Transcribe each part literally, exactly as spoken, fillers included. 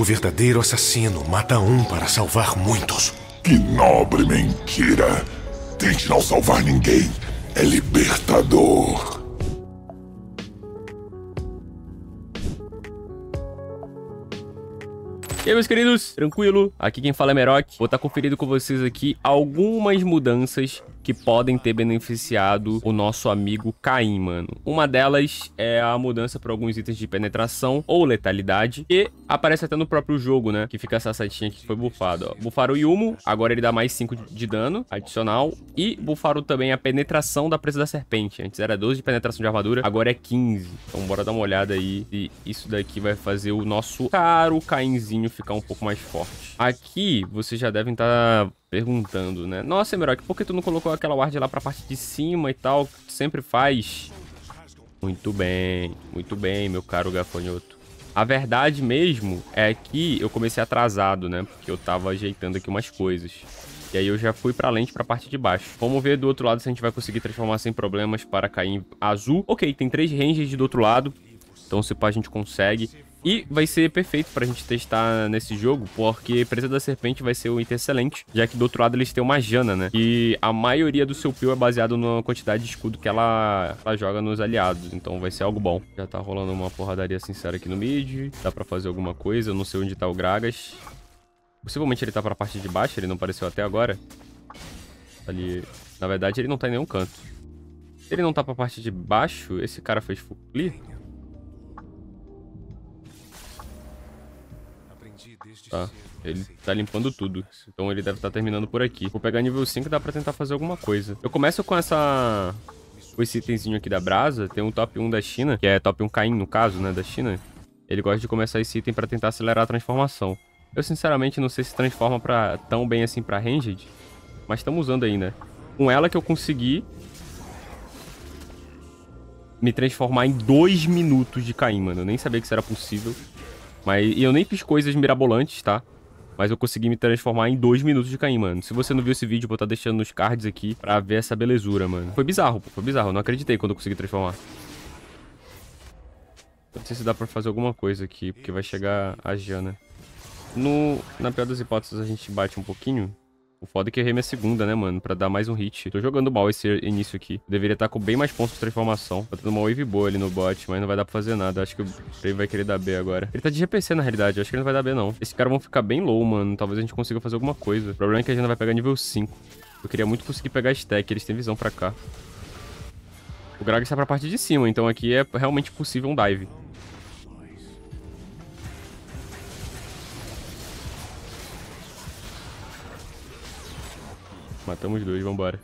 O verdadeiro assassino mata um para salvar muitos. Que nobre mentira. Tente não salvar ninguém. É libertador. E aí, meus queridos, tranquilo? Aqui quem fala é Emerok. Vou estar conferindo com vocês aqui algumas mudanças que podem ter beneficiado o nosso amigo Kayn, mano. Uma delas é a mudança para alguns itens de penetração ou letalidade, que aparece até no próprio jogo, né? Que fica essa setinha que foi bufada, ó. Bufaram o Yumo, agora ele dá mais cinco de dano adicional. E bufaram também a penetração da Presa da Serpente. Antes era doze de penetração de armadura, agora é quinze. Então bora dar uma olhada aí. E isso daqui vai fazer o nosso caro Kaynzinho ficar um pouco mais forte. Aqui, vocês já devem estar perguntando, né? Nossa, Emerok, por que tu não colocou aquela ward lá pra parte de cima e tal? Que tu sempre faz. Muito bem, muito bem, meu caro gafanhoto. A verdade mesmo é que eu comecei atrasado, né? Porque eu tava ajeitando aqui umas coisas. E aí eu já fui pra lente pra parte de baixo. Vamos ver do outro lado se a gente vai conseguir transformar sem problemas para Kayn azul. Ok, tem três ranges do outro lado. Então se pá a gente consegue. E vai ser perfeito pra gente testar nesse jogo, porque Presa da Serpente vai ser um item excelente, já que do outro lado eles têm uma Janna, né? E a maioria do seu peel é baseado na quantidade de escudo que ela, ela joga nos aliados, então vai ser algo bom. Já tá rolando uma porradaria sincera aqui no mid, dá pra fazer alguma coisa, eu não sei onde tá o Gragas. Possivelmente ele tá pra parte de baixo, ele não apareceu até agora. Ali, na verdade ele não tá em nenhum canto. Se ele não tá pra parte de baixo, esse cara fez full clear. Tá, ele tá limpando tudo. Então ele deve estar terminando por aqui. Vou pegar nível cinco e dá pra tentar fazer alguma coisa. Eu começo com essa... Com esse itemzinho aqui da Brasa. Tem um top um da China, que é top um Kayn no caso, né, da China. Ele gosta de começar esse item pra tentar acelerar a transformação. Eu sinceramente não sei se transforma pra... tão bem assim pra Ranged, mas estamos usando aí, né. Com ela que eu consegui me transformar em dois minutos de Kayn, mano. Eu nem sabia que isso era possível. Mas, e eu nem fiz coisas mirabolantes, tá? Mas eu consegui me transformar em dois minutos de Kayn, mano. Se você não viu esse vídeo, vou estar deixando nos cards aqui pra ver essa belezura, mano. Foi bizarro, pô. Foi bizarro. Eu não acreditei quando eu consegui transformar. Não sei se dá pra fazer alguma coisa aqui, porque vai chegar a Janna. No... Na pior das hipóteses, a gente bate um pouquinho. O foda é que eu errei minha segunda, né, mano? Pra dar mais um hit. Tô jogando mal esse início aqui. Eu deveria estar com bem mais pontos de transformação. Tá tendo uma wave boa ali no bot, mas não vai dar pra fazer nada. Acho que ele vai querer dar B agora. Ele tá de G P C, na realidade. Eu acho que ele não vai dar B, não. Esses caras vão ficar bem low, mano. Talvez a gente consiga fazer alguma coisa. O problema é que a gente vai pegar nível cinco. Eu queria muito conseguir pegar stack. Eles têm visão pra cá. O Gragas tá pra parte de cima, então aqui é realmente possível um dive. Matamos dois, vambora.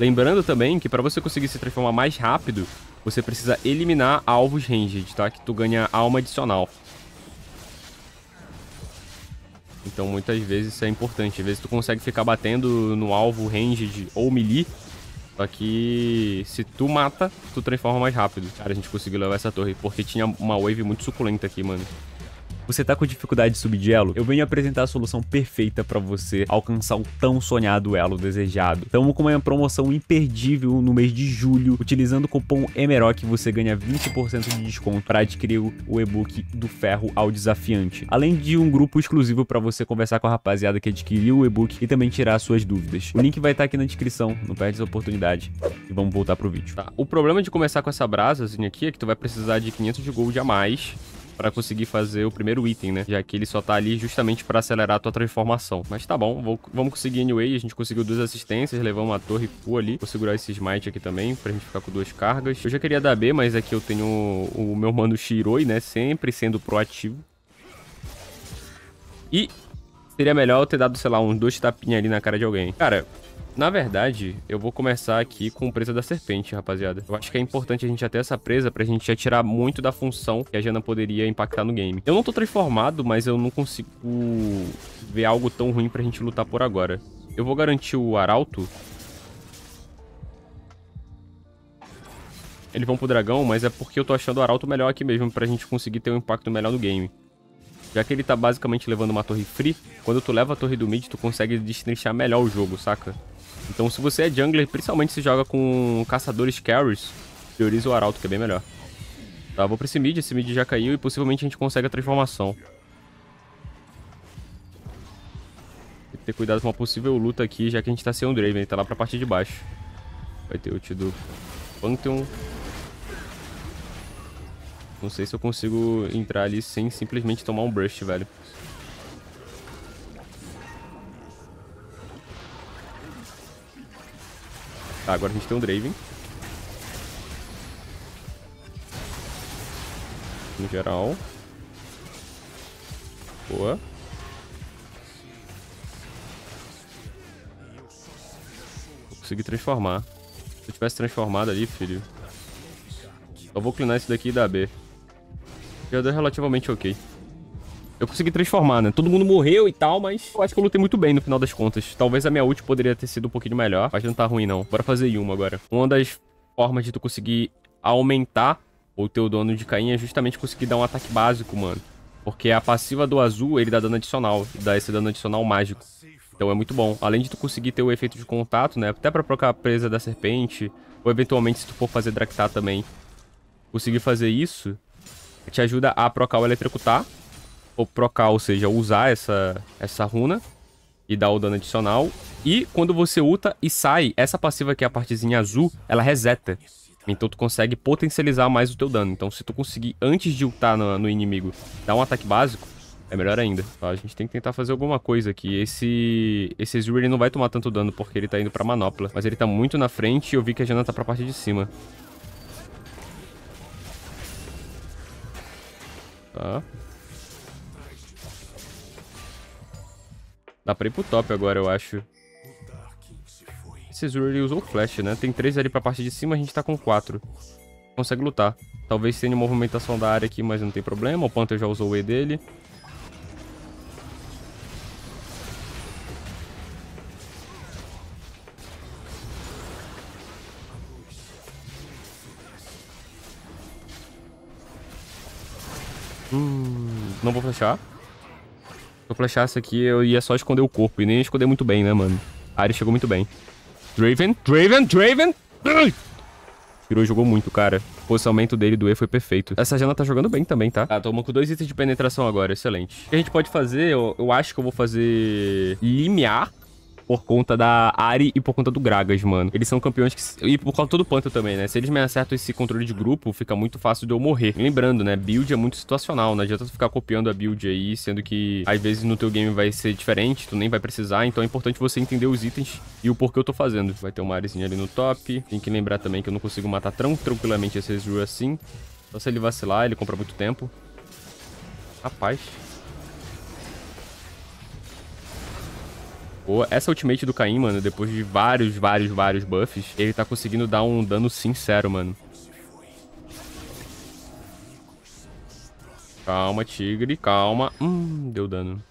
Lembrando também que pra você conseguir se transformar mais rápido, você precisa eliminar alvos ranged, tá? Que tu ganha alma adicional. Então muitas vezes isso é importante. Às vezes tu consegue ficar batendo no alvo ranged ou melee. Só que se tu mata, tu transforma mais rápido. Cara, a gente conseguiu levar essa torre, porque tinha uma wave muito suculenta aqui, mano. Você tá com dificuldade de subir de elo? Eu venho apresentar a solução perfeita pra você alcançar o tão sonhado elo desejado. Estamos com uma promoção imperdível no mês de julho. Utilizando o cupom EMEROK, você ganha vinte por cento de desconto para adquirir o e-book do Ferro ao Desafiante. Além de um grupo exclusivo para você conversar com a rapaziada que adquiriu o e-book e também tirar suas dúvidas. O link vai estar tá aqui na descrição, não perde essa oportunidade. E vamos voltar pro vídeo. Tá, o problema de começar com essa brasazinha aqui é que tu vai precisar de quinhentos de gold a mais pra conseguir fazer o primeiro item, né? Já que ele só tá ali justamente pra acelerar a tua transformação. Mas tá bom, vou, vamos conseguir anyway. A gente conseguiu duas assistências, levamos uma torre full ali. Vou segurar esse smite aqui também, pra gente ficar com duas cargas. Eu já queria dar B, mas aqui eu tenho o, o meu mano Shiroi, né? Sempre sendo proativo. E seria melhor eu ter dado, sei lá, uns dois tapinhas ali na cara de alguém. Cara, na verdade, eu vou começar aqui com Presa da Serpente, rapaziada. Eu acho que é importante a gente já ter essa presa pra gente já tirar muito da função que a Janna poderia impactar no game. Eu não tô transformado, mas eu não consigo ver algo tão ruim pra gente lutar por agora. Eu vou garantir o Arauto. Eles vão pro dragão, mas é porque eu tô achando o Arauto melhor aqui mesmo pra gente conseguir ter um impacto melhor no game. Já que ele tá basicamente levando uma torre free, quando tu leva a torre do mid, tu consegue destrinchar melhor o jogo, saca? Então, se você é jungler, principalmente se joga com caçadores carries, prioriza o Arauto, que é bem melhor. Tá, vou pra esse mid, esse mid já caiu e possivelmente a gente consegue a transformação. Tem que ter cuidado com uma possível luta aqui, já que a gente tá sem um Draven, ele tá lá pra parte de baixo. Vai ter ult do Pantheon. Não sei se eu consigo entrar ali sem simplesmente tomar um burst, velho. Tá, agora a gente tem um Draven. No geral. Boa. Vou conseguir transformar. Se eu tivesse transformado ali, filho. Só vou clinar esse daqui e dar B. Já deu relativamente ok. Eu consegui transformar, né? Todo mundo morreu e tal, mas eu acho que eu lutei muito bem no final das contas. Talvez a minha ult poderia ter sido um pouquinho melhor, mas não tá ruim, não. Bora fazer Yumo agora. Uma das formas de tu conseguir aumentar o teu dano de Kayn é justamente conseguir dar um ataque básico, mano. Porque a passiva do azul, ele dá dano adicional. E dá esse dano adicional mágico. Então é muito bom. Além de tu conseguir ter o efeito de contato, né? Até pra trocar a presa da serpente. Ou eventualmente, se tu for fazer Dracutar também. Conseguir fazer isso te ajuda a procar o Eletrocutar. Ou procar, ou seja, usar essa, essa runa. E dar o dano adicional. E quando você ulta e sai, essa passiva que é a partezinha azul, ela reseta. Então tu consegue potencializar mais o teu dano. Então se tu conseguir, antes de ultar no, no inimigo, dar um ataque básico, é melhor ainda. Tá, a gente tem que tentar fazer alguma coisa aqui. Esse esse Zeri, ele não vai tomar tanto dano porque ele tá indo pra Manopla. Mas ele tá muito na frente e eu vi que a Janna tá pra parte de cima. Tá. Dá pra ir pro top agora, eu acho. Esse Zuri usou o flash, né? Tem três ali pra parte de cima, a gente tá com quatro. Consegue lutar. Talvez tenha movimentação da área aqui, mas não tem problema. O Panther já usou o E dele. Hum, não vou flashar. Se eu flashasse aqui, eu ia só esconder o corpo. E nem ia esconder muito bem, né, mano? A Ahri chegou muito bem. Draven, Draven, Draven! Shiroi jogou muito, cara. O posicionamento dele do E foi perfeito. Essa Janna tá jogando bem também, tá? Tá, tomou com dois itens de penetração agora, excelente. O que a gente pode fazer, eu, eu acho que eu vou fazer Limiar por conta da Ahri e por conta do Gragas, mano. Eles são campeões que... E por conta do Pantheon também, né? Se eles me acertam esse controle de grupo, fica muito fácil de eu morrer. Lembrando, né? Build é muito situacional. Não adianta tu ficar copiando a build aí, sendo que às vezes no teu game vai ser diferente, tu nem vai precisar. Então é importante você entender os itens e o porquê eu tô fazendo. Vai ter uma Ahrizinha ali no top. Tem que lembrar também que eu não consigo matar tão tranquilamente esse Ezreal assim. Só se ele vacilar, ele compra muito tempo. Rapaz... Boa. Essa ultimate do Kayn, mano, depois de vários, vários, vários buffs, ele tá conseguindo dar um dano sincero, mano. Calma, tigre, calma. Hum, deu dano.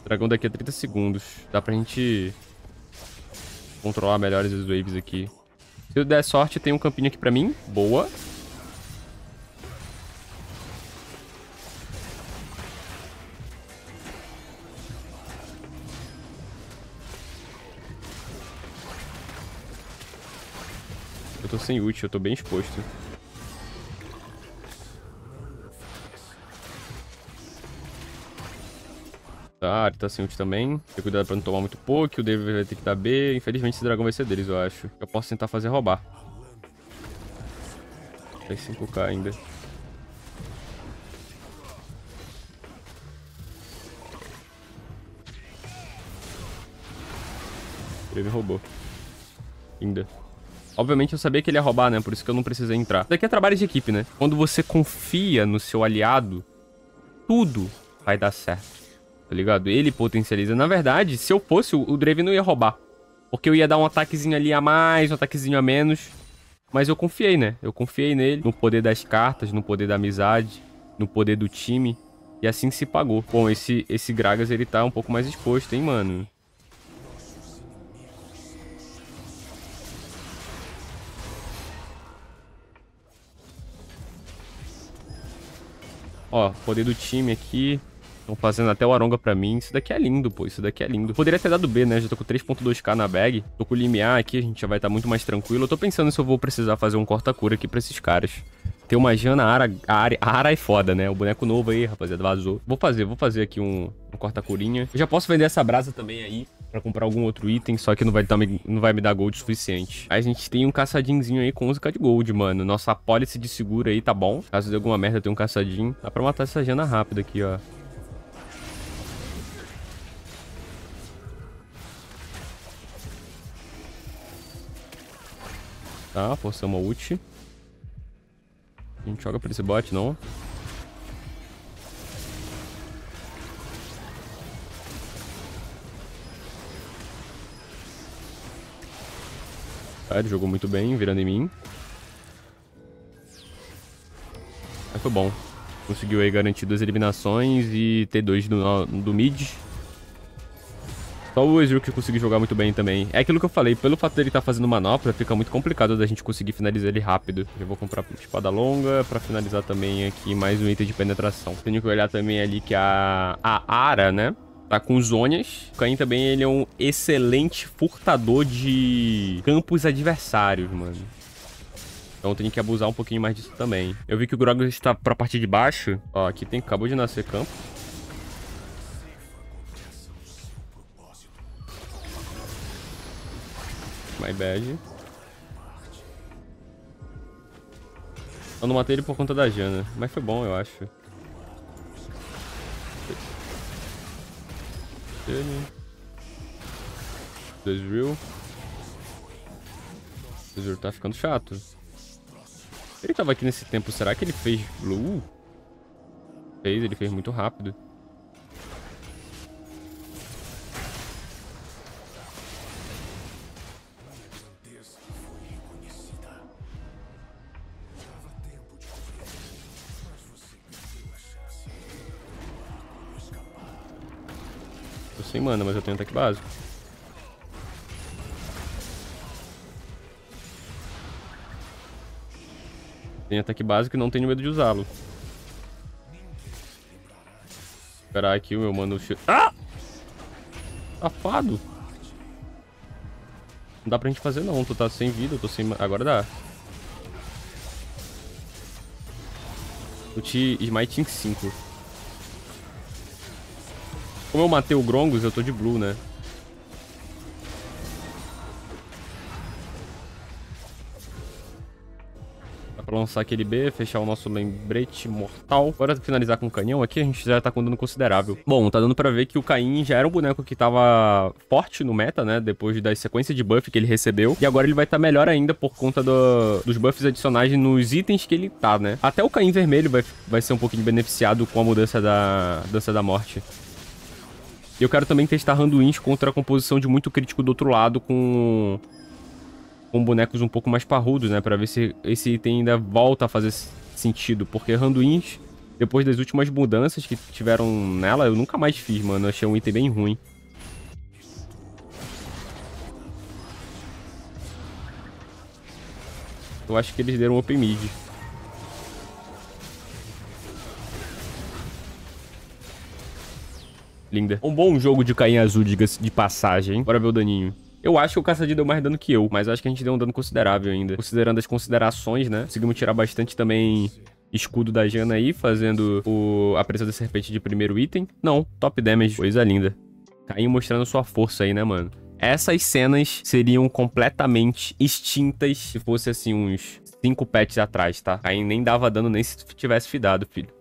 O dragão daqui a trinta segundos. Dá pra gente controlar melhor as waves aqui. Se eu der sorte, tem um campinho aqui pra mim. Boa. Eu tô sem ult, eu tô bem exposto. Tá, ele tá sem ult também. Tem cuidado pra não tomar muito poke, o David vai ter que dar B. Infelizmente esse dragão vai ser deles, eu acho. Eu posso tentar fazer roubar. Tem cinco K ainda. Ele roubou. Ainda. Obviamente eu sabia que ele ia roubar, né? Por isso que eu não precisei entrar. Isso daqui é trabalho de equipe, né? Quando você confia no seu aliado, tudo vai dar certo. Tá ligado? Ele potencializa. Na verdade, se eu fosse, o Draven não ia roubar. Porque eu ia dar um ataquezinho ali a mais, um ataquezinho a menos. Mas eu confiei, né? Eu confiei nele. No poder das cartas, no poder da amizade, no poder do time. E assim se pagou. Bom, esse, esse Gragas, ele tá um pouco mais exposto, hein, mano? Ó, poder do time aqui. Estão fazendo até o Aronga pra mim. Isso daqui é lindo, pô. Isso daqui é lindo. Poderia ter dado B, né? Já tô com três ponto dois K na bag. Tô com o Limiar aqui. A gente já vai estar muito mais tranquilo. Eu tô pensando se eu vou precisar fazer um corta-cura aqui pra esses caras. Tem uma Janna, Ahri, Ahri, Ahri é foda, né? O boneco novo aí, rapaziada, vazou. Vou fazer, vou fazer aqui um, um corta-corinha. Eu já posso vender essa brasa também aí pra comprar algum outro item, só que não vai, dar, não vai me dar gold o suficiente. Aí a gente tem um caçadinzinho aí com onze mil de gold, mano. Nossa apólice de seguro aí tá bom. Caso de alguma merda, eu tenho um caçadinho. Dá pra matar essa Janna rápido aqui, ó. Tá, forçamos a ult. A gente joga pra esse bot, não? Tá, ele jogou muito bem, virando em mim. Mas foi bom. Conseguiu aí garantir duas eliminações e ter dois do, do mid. Só o Ezreal que conseguiu jogar muito bem também. É aquilo que eu falei, pelo fato dele estar tá fazendo manopla, fica muito complicado da gente conseguir finalizar ele rápido. Eu vou comprar espada longa pra finalizar também aqui mais um item de penetração. Tenho que olhar também ali que a, a Ahri, né, tá com zonas. O Kayn também, ele é um excelente furtador de campos adversários, mano. Então tem que abusar um pouquinho mais disso também. Eu vi que o Gragas está pra parte de baixo. Ó, aqui tem, acabou de nascer campo. My bad. Eu não matei ele por conta da Janna, mas foi bom, eu acho. Ezreal. Ezreal tá ficando chato. Ele tava aqui nesse tempo, será que ele fez blue? Fez, ele fez muito rápido. Sem mana, mas eu tenho ataque básico. Tenho ataque básico e não tenho medo de usá-lo. Esperar aqui o meu mano... Ah! Safado! Não dá pra gente fazer não, tu tá sem vida, eu tô sem... Agora dá. Eu te smite em cinco. Como eu matei o Grongus, eu tô de blue, né? Dá pra lançar aquele B, fechar o nosso lembrete mortal. Agora finalizar com o canhão aqui, a gente já tá com dano considerável. Bom, tá dando pra ver que o Kayn já era um boneco que tava forte no meta, né? Depois da sequência de buff que ele recebeu. E agora ele vai tá melhor ainda por conta do, dos buffs adicionais nos itens que ele tá, né? Até o Kayn vermelho vai, vai ser um pouquinho beneficiado com a mudança da Dança da Morte. E eu quero também testar Randuin's contra a composição de muito crítico do outro lado com, com bonecos um pouco mais parrudos, né? Pra ver se esse item ainda volta a fazer sentido. Porque Randuin's, depois das últimas mudanças que tiveram nela, eu nunca mais fiz, mano. Eu achei um item bem ruim. Eu acho que eles deram open mid. Linda. Um bom jogo de Kayn azul, diga-se de passagem. Bora ver o daninho. Eu acho que o caçadinho deu mais dano que eu, mas acho que a gente deu um dano considerável ainda. Considerando as considerações, né? Conseguimos tirar bastante também escudo da Janna aí, fazendo o... a presa da serpente de primeiro item. Não, top damage. Coisa linda. Kayn mostrando sua força aí, né, mano? Essas cenas seriam completamente extintas se fosse, assim, uns cinco patches atrás, tá? Kayn nem dava dano nem se tivesse fidado, filho.